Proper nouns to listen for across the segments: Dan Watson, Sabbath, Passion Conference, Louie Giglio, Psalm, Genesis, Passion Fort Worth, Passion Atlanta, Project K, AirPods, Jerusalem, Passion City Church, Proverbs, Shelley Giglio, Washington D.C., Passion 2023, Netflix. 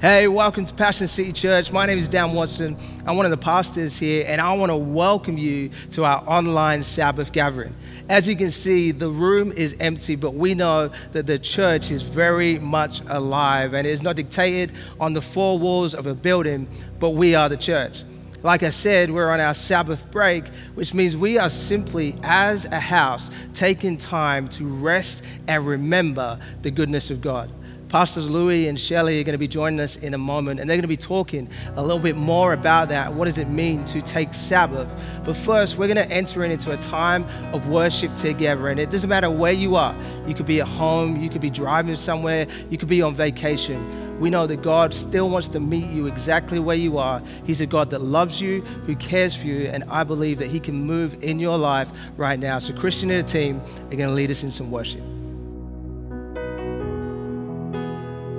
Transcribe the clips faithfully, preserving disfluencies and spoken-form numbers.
Hey, welcome to Passion City Church. My name is Dan Watson. I'm one of the pastors here, and I want to welcome you to our online Sabbath gathering. As you can see, the room is empty, but we know that the church is very much alive and is not dictated on the four walls of a building, but we are the church. Like I said, we're on our Sabbath break, which means we are simply, as a house, taking time to rest and remember the goodness of God. Pastors Louis and Shelley are going to be joining us in a moment, and they're going to be talking a little bit more about that. What does it mean to take Sabbath? But first, we're going to enter into a time of worship together, and it doesn't matter where you are. You could be at home, you could be driving somewhere, you could be on vacation. We know that God still wants to meet you exactly where you are. He's a God that loves you, who cares for you, and I believe that He can move in your life right now. So Christian and the team are going to lead us in some worship.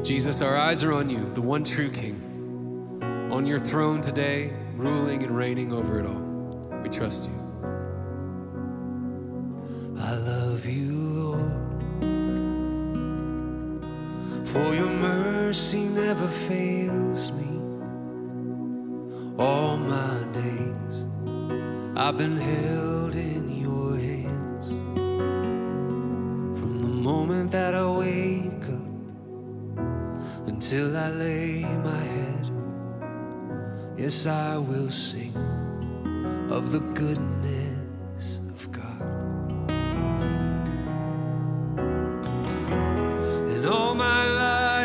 Jesus, our eyes are on you, the one true King. On your throne today, ruling and reigning over it all. We trust you. I love you, Lord, for your mercy never fails me. All my days I've been held in your hands. From the moment that I wake up until I lay my head, yes, I will sing of the goodness of God. And all my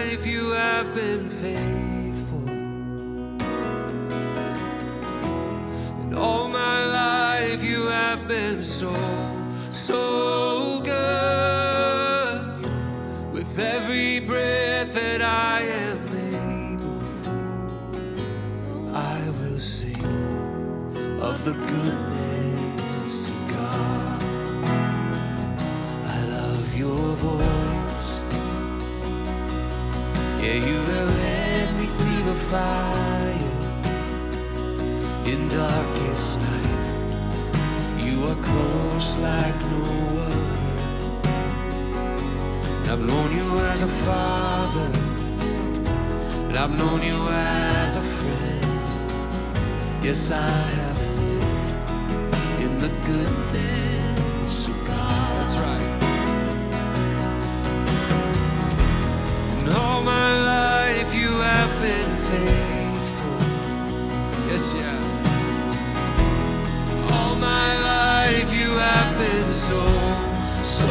life you have been faithful, and all my life you have been so, so good. With every breath that I am able, I will sing of the goodness of God. I love your voice. Yeah, you have led me through the fire. In darkest night, you are close like no other. I've known you as a father, and I've known you as a friend. Yes, I have lived in the goodness of God. That's right. And all my life you have been faithful. Yes, yeah. All my life you have been so, so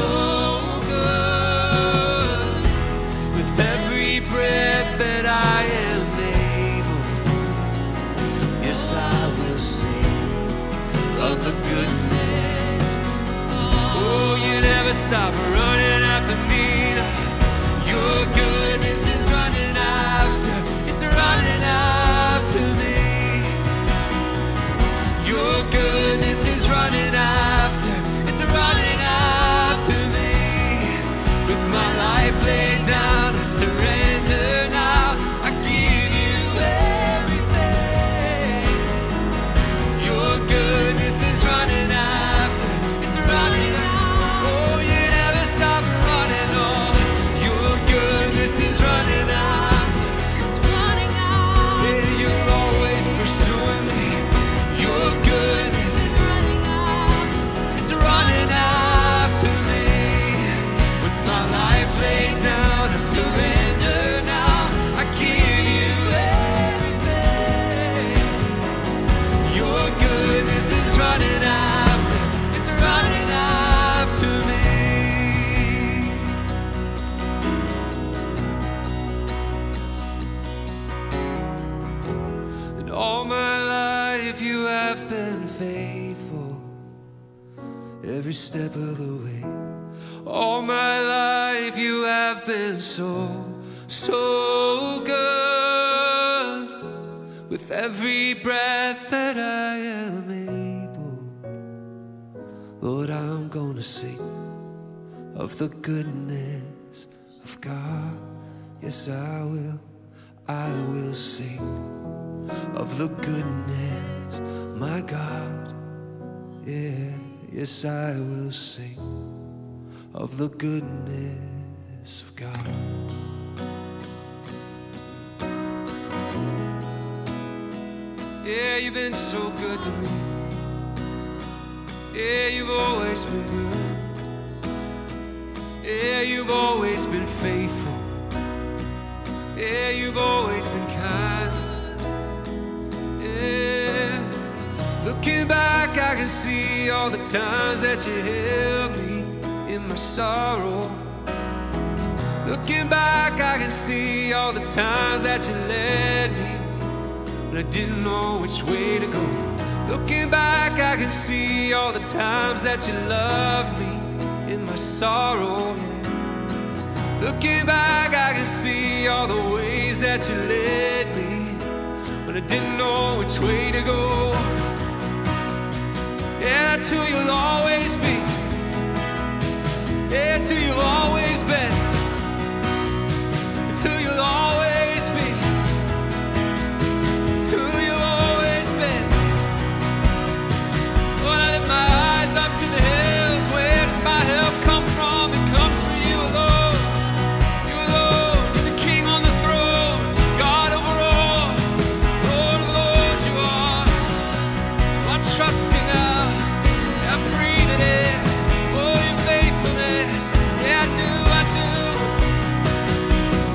good. That I am able, yes, I will sing of the goodness. Oh, you never stop running after me. Your goodness is running after, it's running after me. Your goodness is running after, it's running after me. With my life laid down, I surrender. It's running after, it's running after. Oh, you never stop running on. Your goodness is running after, it's running after. Yeah, you're always pursuing me. Your goodness is running after, it's running after me. With my life laid down, I surrender now. I give you everything. Your goodness is running after, it's running after me. And all my life you have been faithful, every step of the way. All my life you have been so, so good. With every breath that I am in, Lord, I'm gonna sing of the goodness of God. Yes, I will, I will sing of the goodness, my God. Yeah, yes, I will sing of the goodness of God. Yeah, you've been so good to me. Yeah, you've always been good. Yeah, you've always been faithful. Yeah, you've always been kind. Yeah. Looking back, I can see all the times that you held me in my sorrow. Looking back, I can see all the times that you led me, but I didn't know which way to go. Looking back, I can see all the times that you loved me in my sorrow. Yeah. Looking back, I can see all the ways that you led me, but I didn't know which way to go. Yeah, that's who you'll always be. Yeah, that's who you've always been. It's who you'll always be. It's who you've always been. When I lift my eyes up to the hills, where does my help come from? It comes from you alone. You alone. You're the king on the throne. You're God over all. Lord of lords, you are. So I trust you now. I'm breathing in. Oh, your faithfulness. Yeah, I do, I do.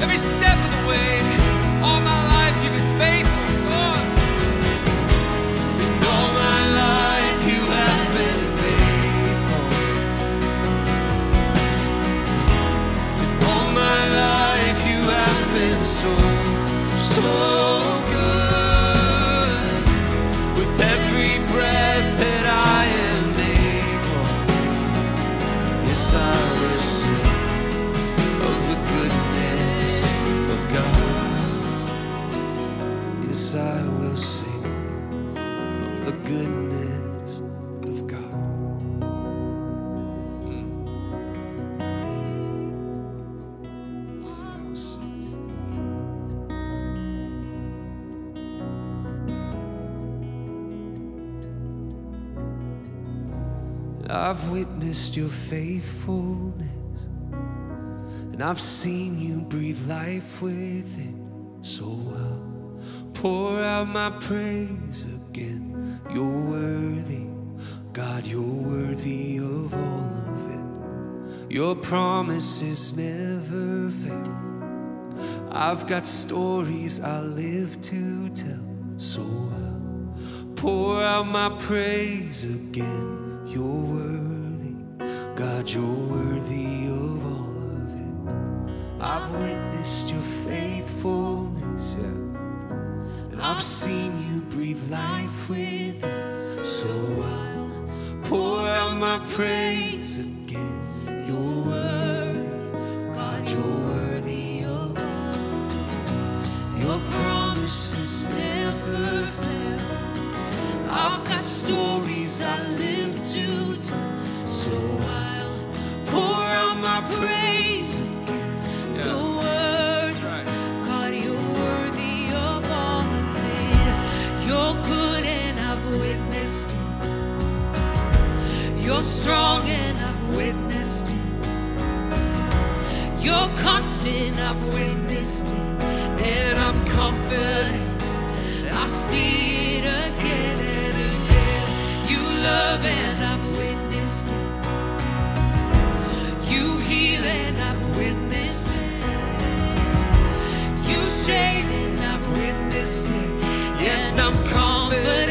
Every step of the way, all my life you've been faithful, Lord. And all my life you have been faithful. And all my life you have been so, so good. With every breath that I am able, yes, I will sing of the goodness of God. Yes, I will sing of the goodness of God. Mm. I've witnessed your faithfulness, and I've seen you breathe life within. So I'll pour out my praise again. You're worthy, God, you're worthy of all of it. Your promises never fail. I've got stories I live to tell. So I'll pour out my praise again. You're worthy, God, you're worthy of all. I've witnessed your faithfulness, yeah. And I've seen you breathe life with it. So I'll pour out my praise again. You're worthy, God, you're worthy of all. Your promises never fail. I've got stories I live to tell. So I'll pour out my praise again. You're worthy, right. God, you're worthy of all of it. You're good and I've witnessed it. You're strong and I've witnessed it. You're constant, I've witnessed it. And I'm confident, I see it again and again. You love and I've witnessed it. You heal and I've witnessed it. You say that I've witnessed it. Yes, I'm confident.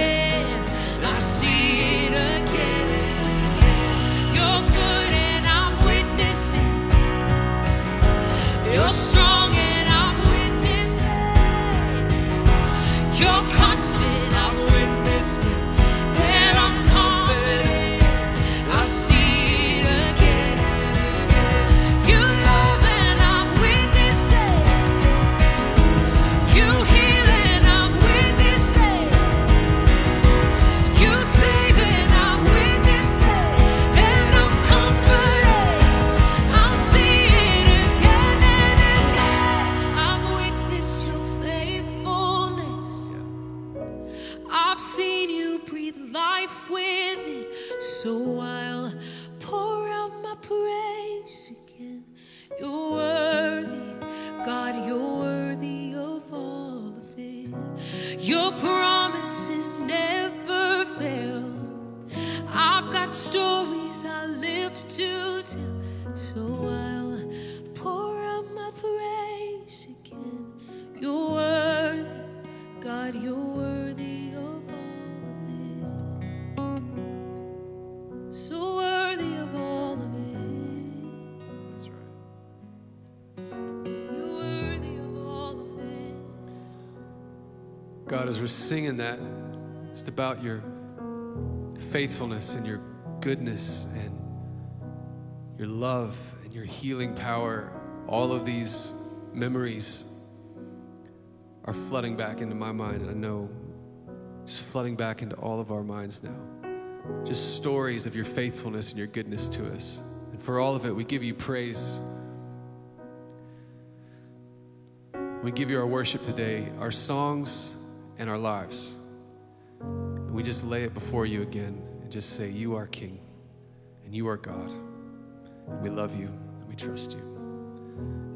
I see it again. You're good and I've witnessed it. You're strong and I've witnessed it. You're constant, I've witnessed it. And I'm confident. I see. So I'll pour out my praise again. You're worthy, God, you're worthy of all of it. Your promises I live to tell. So I'll pour out my praise again. You're worthy, God, you're worthy of all of it. So worthy of all of it. That's right. You're worthy of all of this. God, as we're singing that, just about your faithfulness and your goodness and your love and your healing power, all of these memories are flooding back into my mind, and I know just flooding back into all of our minds now. Just stories of your faithfulness and your goodness to us. And for all of it, we give you praise. We give you our worship today, our songs and our lives. And we just lay it before you again and just say, you are King and you are God. We love you and we trust you.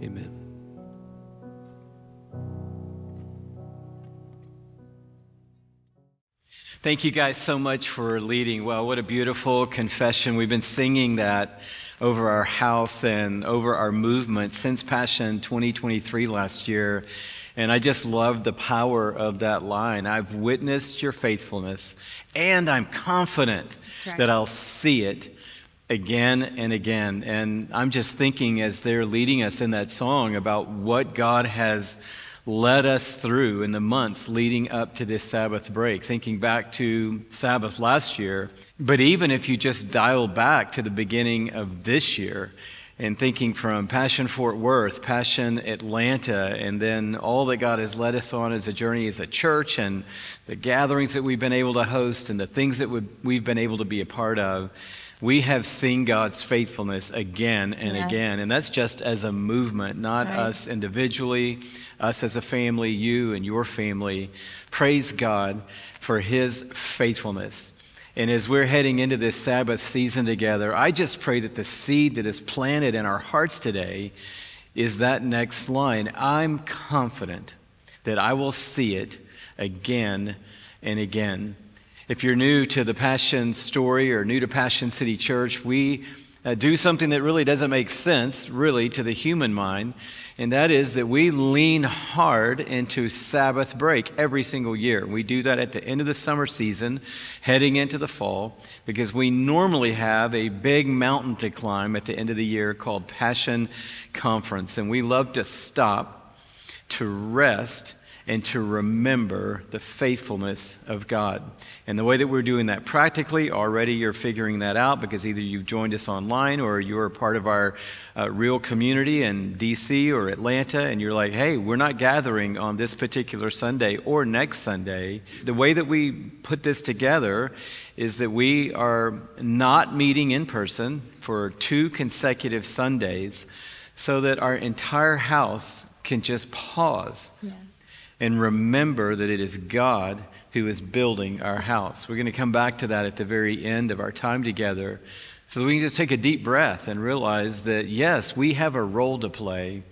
Amen. Thank you guys so much for leading. Wow, what a beautiful confession. We've been singing that over our house and over our movement since Passion twenty twenty-three last year. And I just love the power of that line. I've witnessed your faithfulness, and I'm confident right. that I'll see it again and again. And I'm just thinking as they're leading us in that song about what God has led us through in the months leading up to this Sabbath break, thinking back to Sabbath last year. But even if you just dial back to the beginning of this year and thinking from Passion Fort Worth, Passion Atlanta, and then all that God has led us on as a journey as a church and the gatherings that we've been able to host and the things that we've been able to be a part of, we have seen God's faithfulness again and yes. again. And that's just as a movement, not right. us individually, us as a family, you and your family. Praise God for his faithfulness. And as we're heading into this Sabbath season together, I just pray that the seed that is planted in our hearts today is that next line. I'm confident that I will see it again and again. If you're new to the Passion story or new to Passion City Church, we uh, do something that really doesn't make sense, really, to the human mind, and that is that we lean hard into Sabbath break every single year. We do that at the end of the summer season, heading into the fall, because we normally have a big mountain to climb at the end of the year called Passion Conference, and we love to stop, to rest, and to remember the faithfulness of God. And the way that we're doing that practically, already you're figuring that out because either you've joined us online or you're a part of our uh, real community in D C or Atlanta, and you're like, hey, we're not gathering on this particular Sunday or next Sunday. The way that we put this together is that we are not meeting in person for two consecutive Sundays so that our entire house can just pause. Yeah. And remember that it is God who is building our house. We're going to come back to that at the very end of our time together so that we can just take a deep breath and realize that, yes, we have a role to play,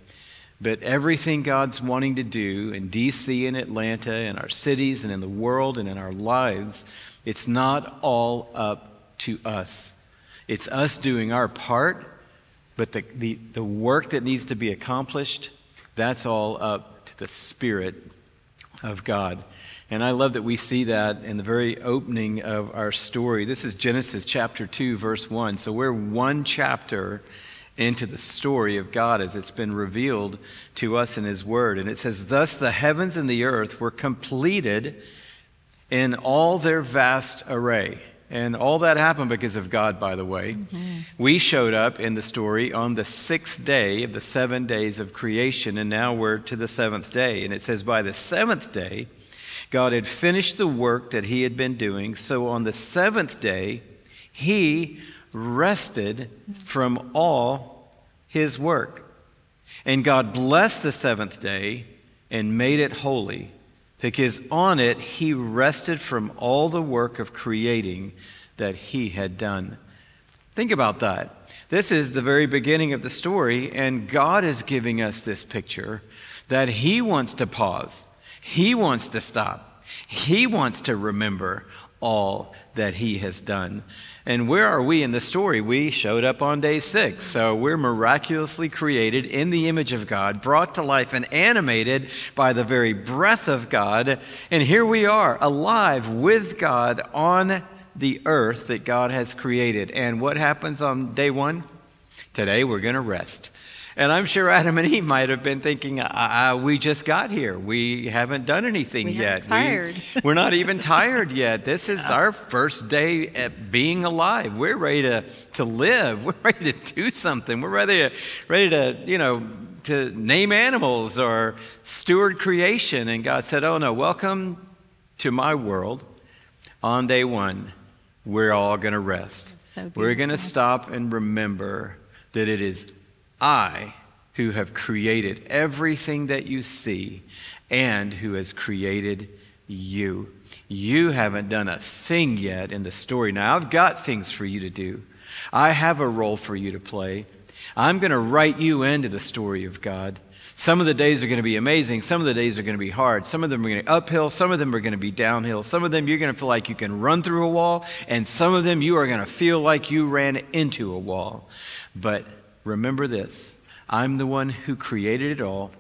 but everything God's wanting to do in D C and Atlanta and our cities and in the world and in our lives, it's not all up to us. It's us doing our part, but the, the, the work that needs to be accomplished, that's all up to the Spirit of God. And I love that we see that in the very opening of our story. This is Genesis chapter two, verse one. So we're one chapter into the story of God as it's been revealed to us in his word. And it says, thus the heavens and the earth were completed in all their vast array. And all that happened because of God, by the way. Mm-hmm. We showed up in the story on the sixth day of the seven days of creation, and now we're to the seventh day. And it says, by the seventh day, God had finished the work that he had been doing. So on the seventh day, he rested from all his work. And God blessed the seventh day and made it holy, because on it he rested from all the work of creating that he had done. Think about that. This is the very beginning of the story, and God is giving us this picture that he wants to pause. He wants to stop. He wants to remember all that he has done. And where are we in the story? We showed up on day six. So we're miraculously created in the image of God, brought to life and animated by the very breath of God. And here we are, alive with God on the earth that God has created. And what happens on day one? Today we're going to rest. And I'm sure Adam and Eve might have been thinking, uh, we just got here. We haven't done anything we yet. Tired. We, we're not even tired yet. This is yeah. our first day at being alive. We're ready to, to live. We're ready to do something. We're ready to, ready to, you know, to name animals or steward creation. And God said, oh, no, welcome to my world. On day one, we're all going to rest. So we're going to stop and remember that it is I, who have created everything that you see, and who has created you. You haven't done a thing yet in the story. Now, I've got things for you to do. I have a role for you to play. I'm going to write you into the story of God. Some of the days are going to be amazing. Some of the days are going to be hard. Some of them are going to be uphill. Some of them are going to be downhill. Some of them you're going to feel like you can run through a wall, and some of them you are going to feel like you ran into a wall. But remember this, I'm the one who created it all.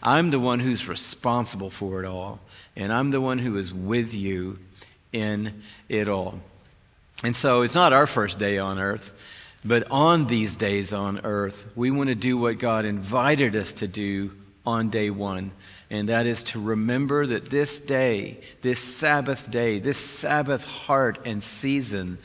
I'm the one who's responsible for it all. And I'm the one who is with you in it all. And so it's not our first day on earth, but on these days on earth, we want to do what God invited us to do on day one. And that is to remember that this day, this Sabbath day, this Sabbath heart and season,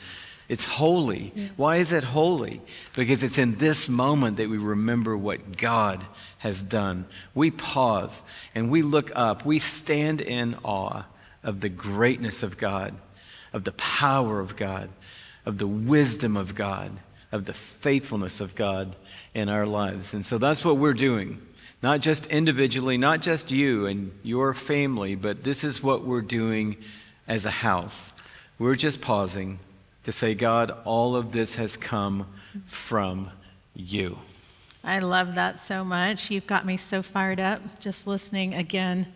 it's holy. Yeah. Why is it holy? Because it's in this moment that we remember what God has done. We pause and we look up. We stand in awe of the greatness of God, of the power of God, of the wisdom of God, of the faithfulness of God in our lives. And so that's what we're doing. Not just individually, not just you and your family, but this is what we're doing as a house. We're just pausing to say, God, all of this has come from you. I love that so much. You've got me so fired up just listening again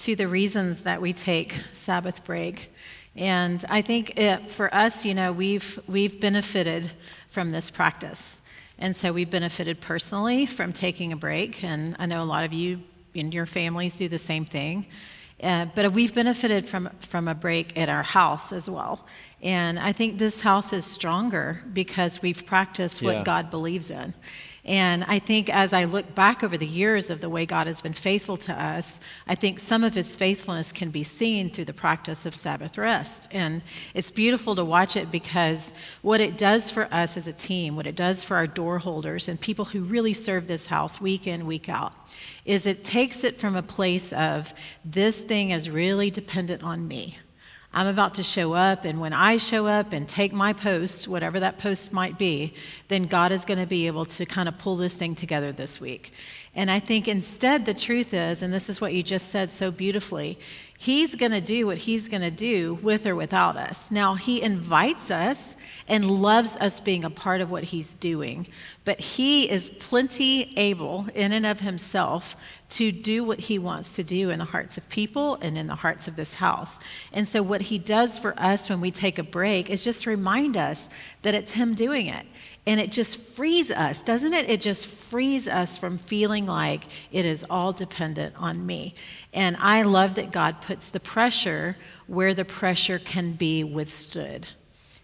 to the reasons that we take Sabbath break. And I think it, for us, you know, we've, we've benefited from this practice. And so we've benefited personally from taking a break. And I know a lot of you and your families do the same thing. Uh, but we've benefited from, from a break at our house as well. And I think this house is stronger because we've practiced what yeah. God believes in. And I think as I look back over the years of the way God has been faithful to us, I think some of his faithfulness can be seen through the practice of Sabbath rest. And it's beautiful to watch it because what it does for us as a team, what it does for our door holders and people who really serve this house week in, week out, is it takes it from a place of this thing is really dependent on me. I'm about to show up, and when I show up and take my post, whatever that post might be, then God is going to be able to kind of pull this thing together this week. And I think instead the truth is, and this is what you just said so beautifully, he's going to do what he's going to do with or without us. Now, he invites us and loves us being a part of what he's doing, but he is plenty able in and of himself to do what he wants to do in the hearts of people and in the hearts of this house. And so what he does for us when we take a break is just remind us that it's him doing it. And it just frees us, doesn't it? It just frees us from feeling like it is all dependent on me. And I love that God puts the pressure where the pressure can be withstood.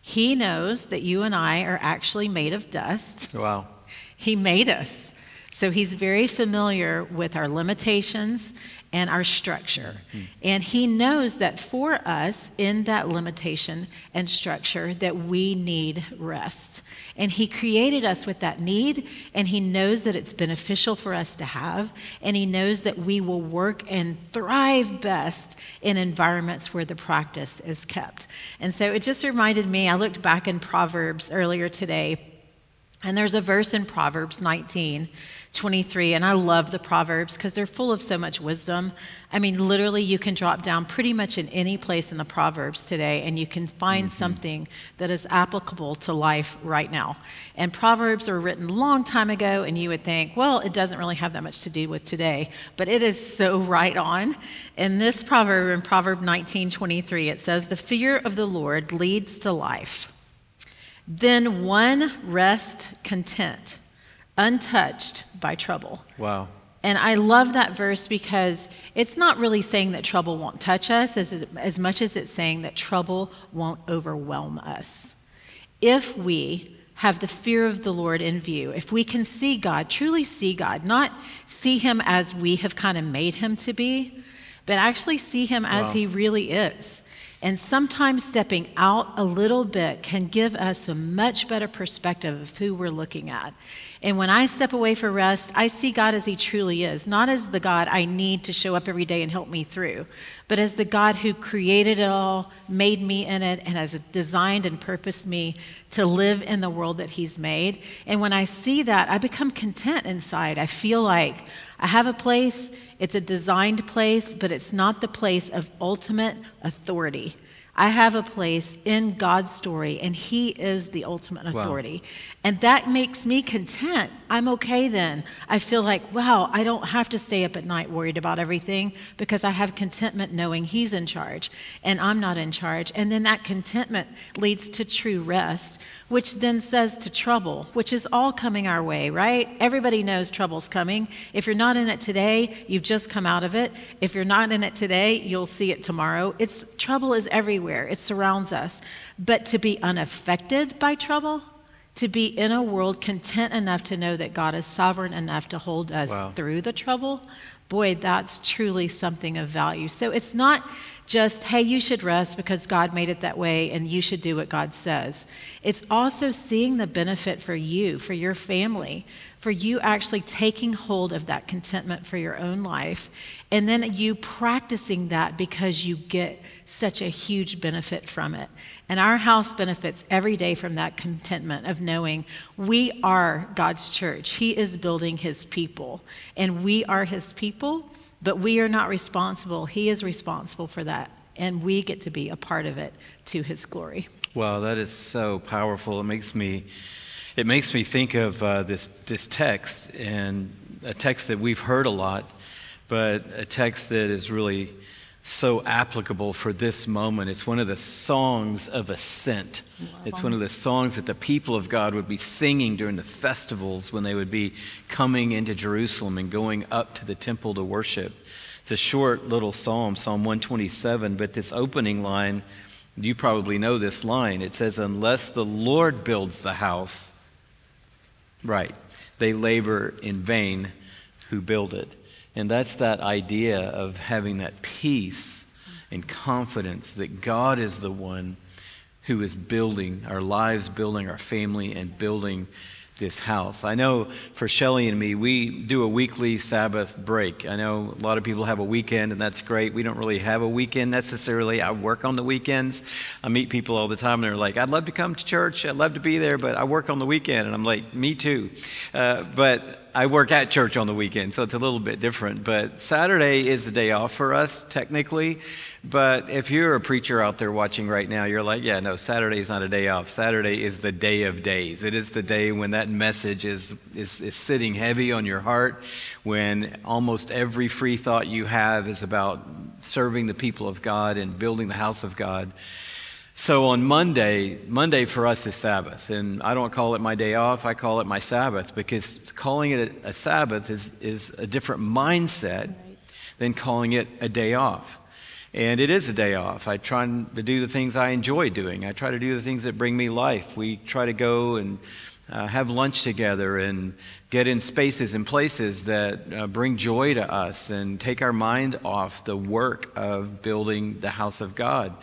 He knows that you and I are actually made of dust. Wow. He made us. So he's very familiar with our limitations and our structure. Hmm. And he knows that for us in that limitation and structure that we need rest. And he created us with that need, and he knows that it's beneficial for us to have, and he knows that we will work and thrive best in environments where the practice is kept. And so it just reminded me, I looked back in Proverbs earlier today, and there's a verse in Proverbs nineteen twenty-three, and I love the Proverbs because they're full of so much wisdom. I mean, literally, you can drop down pretty much in any place in the Proverbs today, and you can find mm-hmm. something that is applicable to life right now. And Proverbs are written a long time ago, and you would think, well, it doesn't really have that much to do with today, but it is so right on. In this proverb, in Proverb nineteen twenty-three, it says, "The fear of the Lord leads to life, Then one rests content, untouched by trouble. Wow. And I love that verse because it's not really saying that trouble won't touch us as, as much as it's saying that trouble won't overwhelm us. If we have the fear of the Lord in view, if we can see God, truly see God, not see him as we have kind of made him to be, but actually see him as wow. he really is. And sometimes stepping out a little bit can give us a much better perspective of who we're looking at. And when I step away for rest, I see God as he truly is, not as the God I need to show up every day and help me through, but as the God who created it all, made me in it, and has designed and purposed me to live in the world that he's made. And when I see that, I become content inside. I feel like I have a place, it's a designed place, but it's not the place of ultimate authority. I have a place in God's story, and he is the ultimate authority. Wow. And that makes me content. I'm okay then. I feel like, wow, I don't have to stay up at night worried about everything because I have contentment knowing he's in charge and I'm not in charge. And then that contentment leads to true rest, which then says to trouble, which is all coming our way, right? Everybody knows trouble's coming. If you're not in it today, you've just come out of it. If you're not in it today, you'll see it tomorrow. It's trouble is everywhere. It surrounds us. But to be unaffected by trouble, to be in a world content enough to know that God is sovereign enough to hold us wow. through the trouble, boy, that's truly something of value. So it's not just, hey, you should rest because God made it that way and you should do what God says. It's also seeing the benefit for you, for your family, for you actually taking hold of that contentment for your own life, and then you practicing that because you get such a huge benefit from it. And our house benefits every day from that contentment of knowing we are God's church. He is building his people, and we are his people. But we are not responsible. He is responsible for that, and we get to be a part of it to his glory. Wow, that is so powerful. It makes me, it makes me think of uh, this this text, and a text that we've heard a lot, but a text that is really so applicable for this moment. It's one of the songs of ascent. It's one of the songs that the people of God would be singing during the festivals when they would be coming into Jerusalem and going up to the temple to worship. It's a short little psalm, Psalm one twenty-seven, but this opening line, you probably know this line. It says, "Unless the Lord builds the house, right, they labor in vain who build it." And that's that idea of having that peace and confidence that God is the one who is building our lives, building our family, and building this house. I know for Shelley and me, we do a weekly Sabbath break. I know a lot of people have a weekend, and that's great. We don't really have a weekend necessarily. I work on the weekends. I meet people all the time, and they're like, I'd love to come to church. I'd love to be there, but I work on the weekend. And I'm like, me too. Uh, but I work at church on the weekend, so it's a little bit different. But Saturday is the day off for us, technically. But if you're a preacher out there watching right now, you're like, yeah, no, Saturday is not a day off. Saturday is the day of days. It is the day when that message is, is, is sitting heavy on your heart, when almost every free thought you have is about serving the people of God and building the house of God. So on Monday, Monday for us is Sabbath. And I don't call it my day off, I call it my Sabbath, because calling it a, a Sabbath is, is a different mindset than calling it a day off. And it is a day off. I try to do the things I enjoy doing. I try to do the things that bring me life. We try to go and uh, have lunch together and get in spaces and places that uh, bring joy to us and take our mind off the work of building the house of God.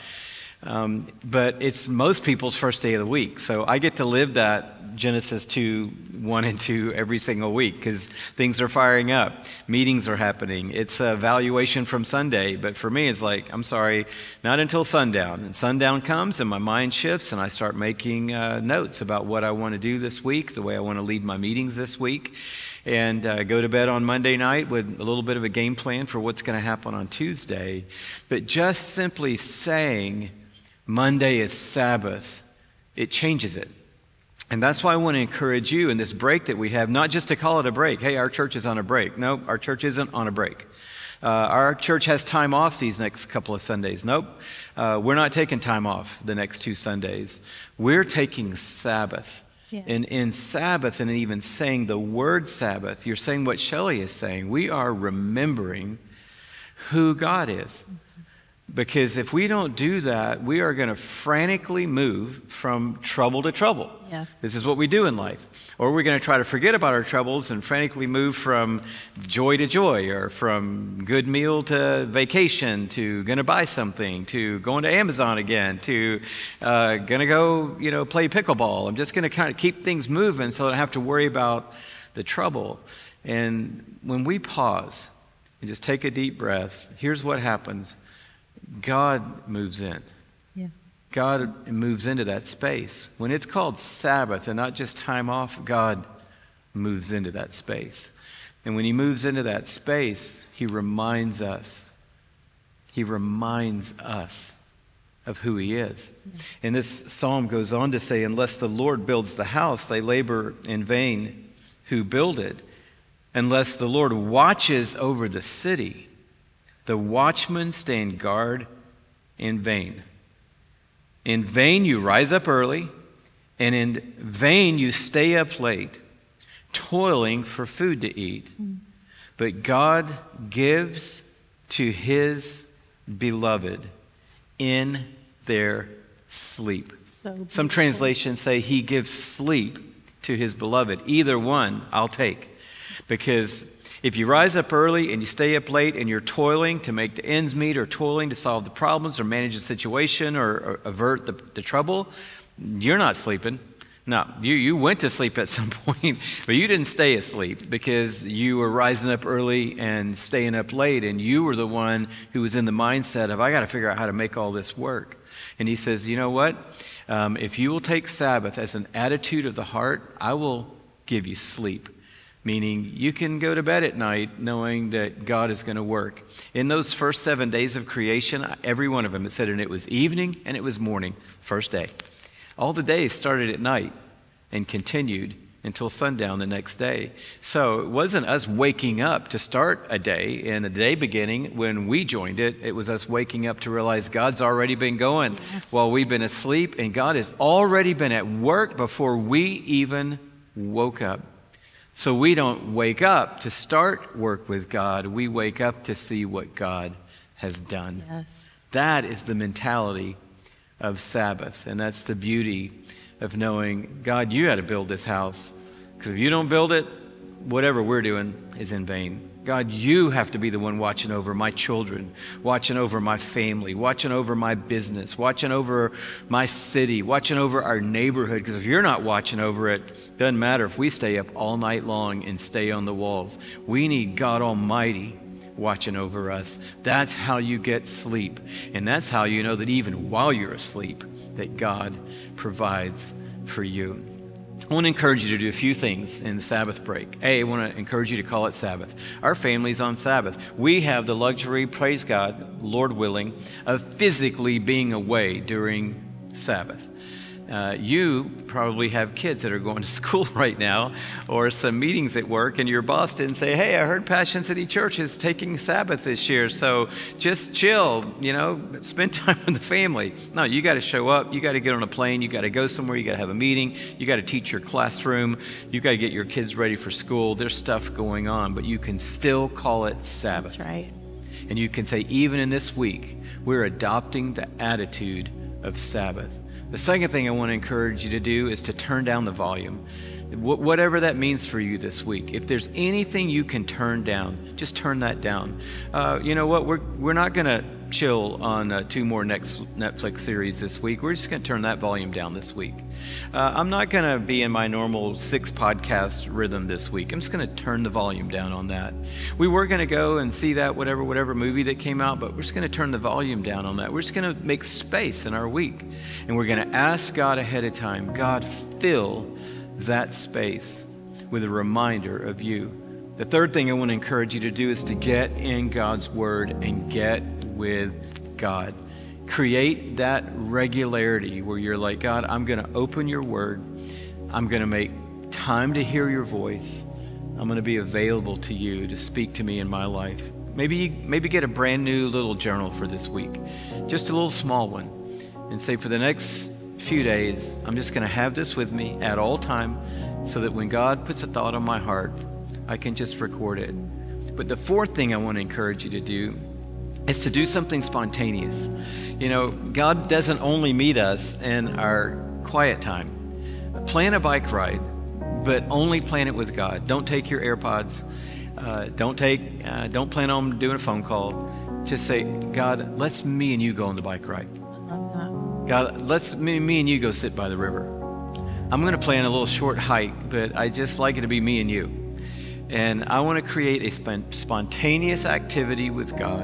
Um, but it's most people's first day of the week. So I get to live that Genesis two, one and two every single week because things are firing up. Meetings are happening. It's a valuation from Sunday. But for me, it's like, I'm sorry, not until sundown. And sundown comes and my mind shifts and I start making uh, notes about what I want to do this week, the way I want to lead my meetings this week. And uh, go to bed on Monday night with a little bit of a game plan for what's going to happen on Tuesday. But just simply saying Monday is Sabbath, it changes it. And that's why I want to encourage you in this break that we have, not just to call it a break. Hey, our church is on a break. No, our church isn't on a break. Uh, our church has time off these next couple of Sundays. Nope, uh, we're not taking time off the next two Sundays. We're taking Sabbath. Yeah. And in Sabbath, and even saying the word Sabbath, you're saying what Shelley is saying. We are remembering who God is. Because if we don't do that, we are going to frantically move from trouble to trouble. Yeah. This is what we do in life. Or we're going to try to forget about our troubles and frantically move from joy to joy, or from good meal to vacation, to going to buy something, to going to Amazon again, to uh, going to go, you know, play pickleball. I'm just going to kind of keep things moving so I don't have to worry about the trouble. And when we pause and just take a deep breath, here's what happens. God moves in. Yeah. God moves into that space. When it's called Sabbath and not just time off, God moves into that space. And when he moves into that space, he reminds us. He reminds us of who he is. Yeah. And this psalm goes on to say, unless the Lord builds the house, they labor in vain who build it. Unless the Lord watches over the city, the watchmen stand guard in vain. In vain you rise up early, and in vain you stay up late, toiling for food to eat. But God gives to his beloved in their sleep. So some translations say he gives sleep to his beloved. Either one I'll take, because if you rise up early and you stay up late and you're toiling to make the ends meet, or toiling to solve the problems or manage the situation, or, or avert the, the trouble, you're not sleeping. No, you, you went to sleep at some point, but you didn't stay asleep, because you were rising up early and staying up late, and you were the one who was in the mindset of, I got to figure out how to make all this work. And he says, you know what? Um, if you will take Sabbath as an attitude of the heart, I will give you sleep. Meaning you can go to bed at night knowing that God is going to work. In those first seven days of creation, every one of them, it said, and it was evening and it was morning, first day. All the days started at night and continued until sundown the next day. So it wasn't us waking up to start a day, and a day beginning when we joined it, it was us waking up to realize God's already been going yes. while we've been asleep, and God has already been at work before we even woke up. So we don't wake up to start work with God. We wake up to see what God has done. Yes. That is the mentality of Sabbath. And that's the beauty of knowing, God, you got to build this house, because if you don't build it, whatever we're doing is in vain. God, you have to be the one watching over my children, watching over my family, watching over my business, watching over my city, watching over our neighborhood. Because if you're not watching over it, it doesn't matter if we stay up all night long and stay on the walls. We need God Almighty watching over us. That's how you get sleep. And that's how you know that even while you're asleep, that God provides for you. I want to encourage you to do a few things in the Sabbath break. A, I want to encourage you to call it Sabbath. Our family's on Sabbath. We have the luxury, praise God, Lord willing, of physically being away during Sabbath. Uh, you probably have kids that are going to school right now, or some meetings at work, and your boss didn't say, hey, I heard Passion City Church is taking Sabbath this year, so just chill, you know, spend time with the family. No, you got to show up, you got to get on a plane, you got to go somewhere, you got to have a meeting, you got to teach your classroom, you got to get your kids ready for school. There's stuff going on, but you can still call it Sabbath. That's right. And you can say, even in this week, we're adopting the attitude of Sabbath. The second thing I want to encourage you to do is to turn down the volume. Whatever that means for you this week, if there's anything you can turn down, just turn that down. Uh, you know what? We're, we're not going to chill on uh, two more next Netflix series this week. We're just going to turn that volume down this week. Uh, I'm not going to be in my normal six podcast rhythm this week. I'm just going to turn the volume down on that. We were going to go and see that whatever, whatever movie that came out, but we're just going to turn the volume down on that. We're just going to make space in our week. And we're going to ask God ahead of time, God, fill that space with a reminder of you. The third thing I want to encourage you to do is to get in God's Word and get with God. Create that regularity where you're like, God, I'm going to open your Word. I'm going to make time to hear your voice. I'm going to be available to you to speak to me in my life. Maybe maybe get a brand new little journal for this week, just a little small one, and say for the next few days, I'm just going to have this with me at all time so that when God puts a thought on my heart, I can just record it. But the fourth thing I want to encourage you to do is to do something spontaneous. You know, God doesn't only meet us in our quiet time. Plan a bike ride, but only plan it with God. Don't take your AirPods. Uh, don't take, uh, don't plan on doing a phone call. Just say, God, let's me and you go on the bike ride. God, let's me, me and you go sit by the river. I'm going to plan a little short hike, but I just like it to be me and you. And I want to create a sp- spontaneous activity with God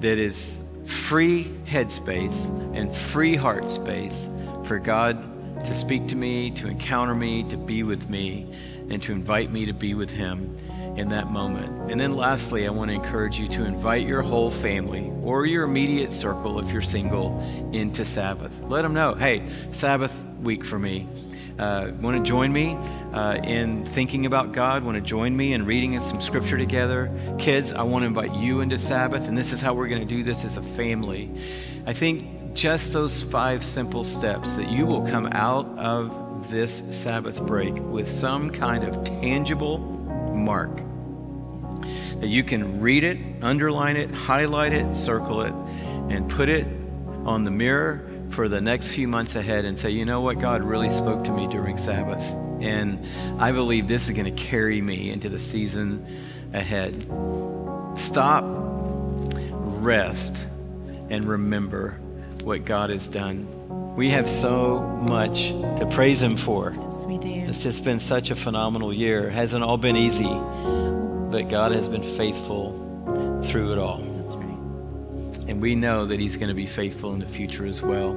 that is free headspace and free heart space for God to speak to me, to encounter me, to be with me, and to invite me to be with Him in that moment. And then lastly, I want to encourage you to invite your whole family or your immediate circle, if you're single, into Sabbath. Let them know, hey, Sabbath week for me. Uh, want to join me uh, in thinking about God? Want to join me in reading some scripture together? Kids, I want to invite you into Sabbath, and this is how we're going to do this as a family. I think just those five simple steps that you will come out of this Sabbath break with some kind of tangible mark that you can read it, underline it, highlight it, circle it, and put it on the mirror for the next few months ahead and say, you know what, God really spoke to me during Sabbath, and I believe this is going to carry me into the season ahead. Stop, rest, and remember what God has done. We have so much to praise Him for. Yes, we do. It's just been such a phenomenal year. It hasn't all been easy, but God has been faithful through it all. And we know that He's going to be faithful in the future as well.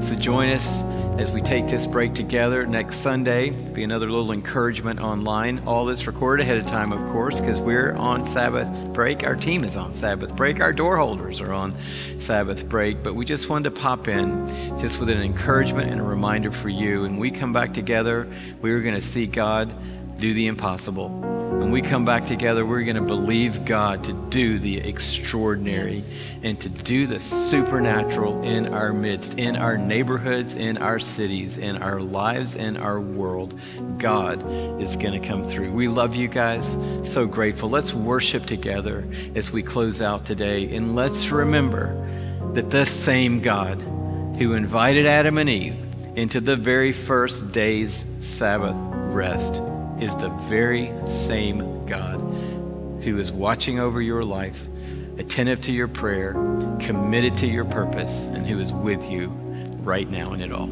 So join us as we take this break together next Sunday. It'll be another little encouragement online. All this recorded ahead of time, of course, because we're on Sabbath break. Our team is on Sabbath break. Our door holders are on Sabbath break. But we just wanted to pop in just with an encouragement and a reminder for you. And we come back together, we're going to see God do the impossible. When we come back together, we're going to believe God to do the extraordinary, yes, and to do the supernatural in our midst, in our neighborhoods, in our cities, in our lives, in our world. God is going to come through. We love you guys. So grateful. Let's worship together as we close out today. And let's remember that the same God who invited Adam and Eve into the very first day's Sabbath rest is the very same God who is watching over your life, attentive to your prayer, committed to your purpose, and who is with you right now in it all.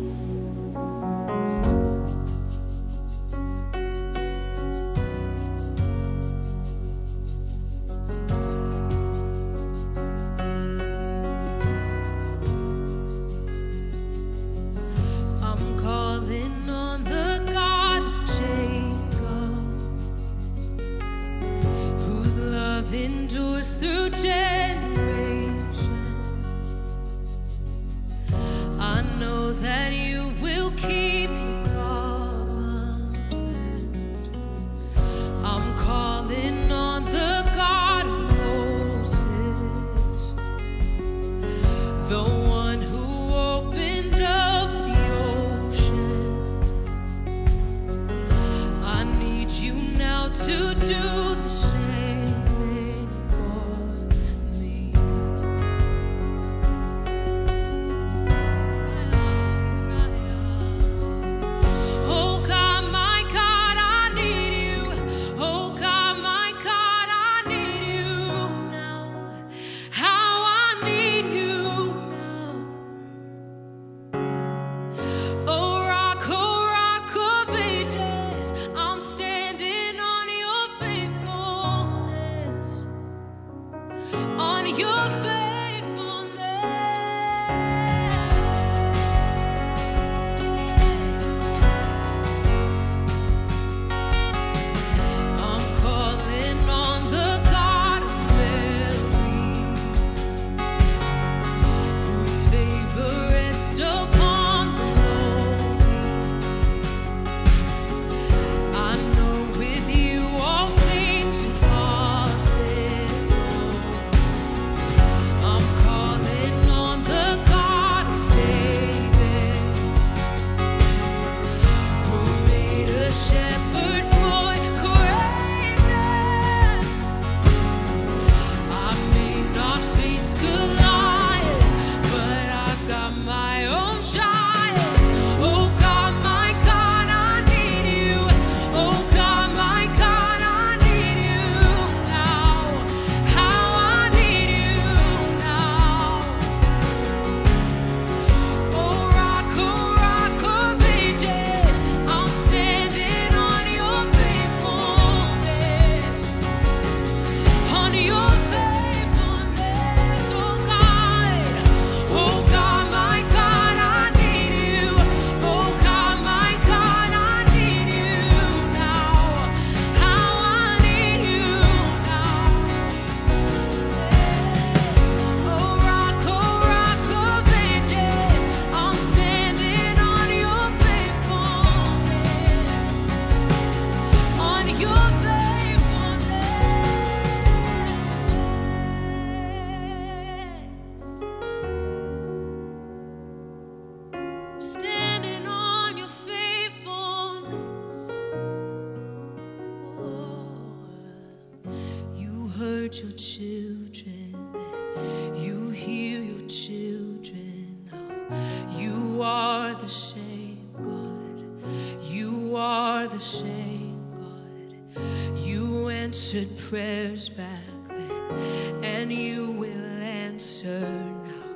hurt your children, that you heal your children. Oh, you are the shame, God. You are the shame, God. You answered prayers back then, and you will answer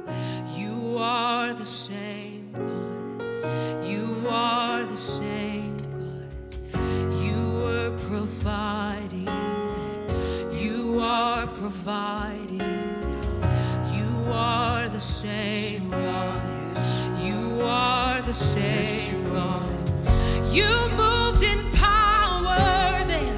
now. You are the same, God. You are the same, God. You were providing then. You are providing now. You are the same, God. You are the same, God. You moved in power then.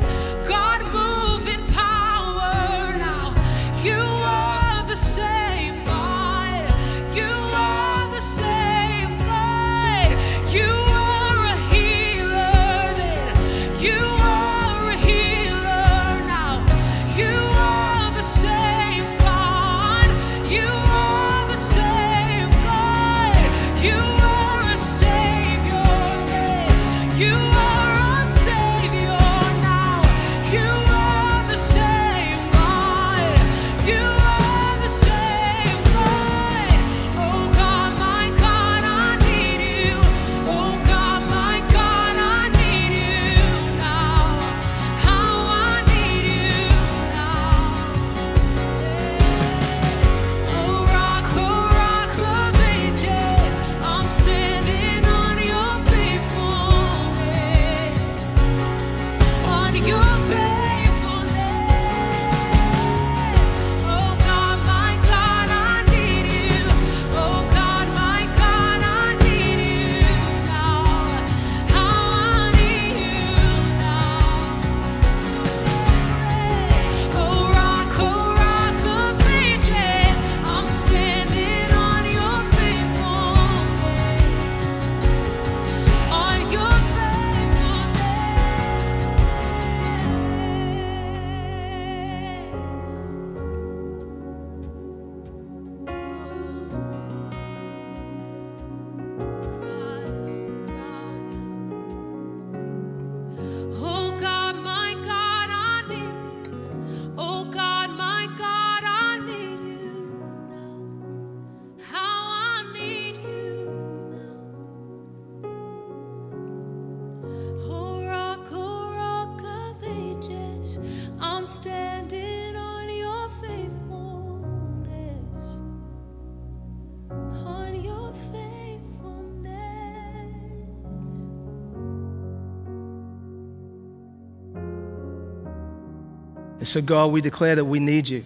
So, God, we declare that we need you,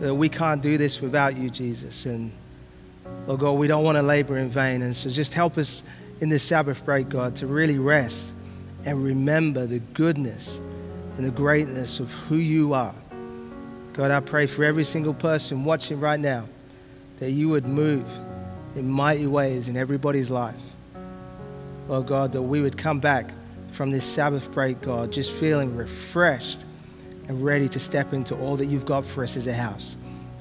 that we can't do this without you, Jesus. And, oh, God, we don't want to labor in vain. And so just help us in this Sabbath break, God, to really rest and remember the goodness and the greatness of who you are. God, I pray for every single person watching right now that you would move in mighty ways in everybody's life. Oh, God, that we would come back from this Sabbath break, God, just feeling refreshed and ready to step into all that you've got for us as a house.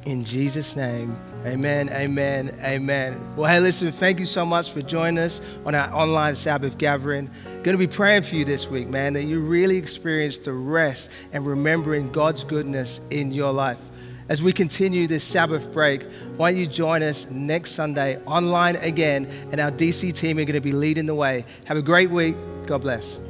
In Jesus' name, amen, amen, amen. Well, hey, listen, thank you so much for joining us on our online Sabbath gathering. Going to be praying for you this week, man, that you really experience the rest and remembering God's goodness in your life. As we continue this Sabbath break, why don't you join us next Sunday online again, and our D C team are going to be leading the way. Have a great week. God bless.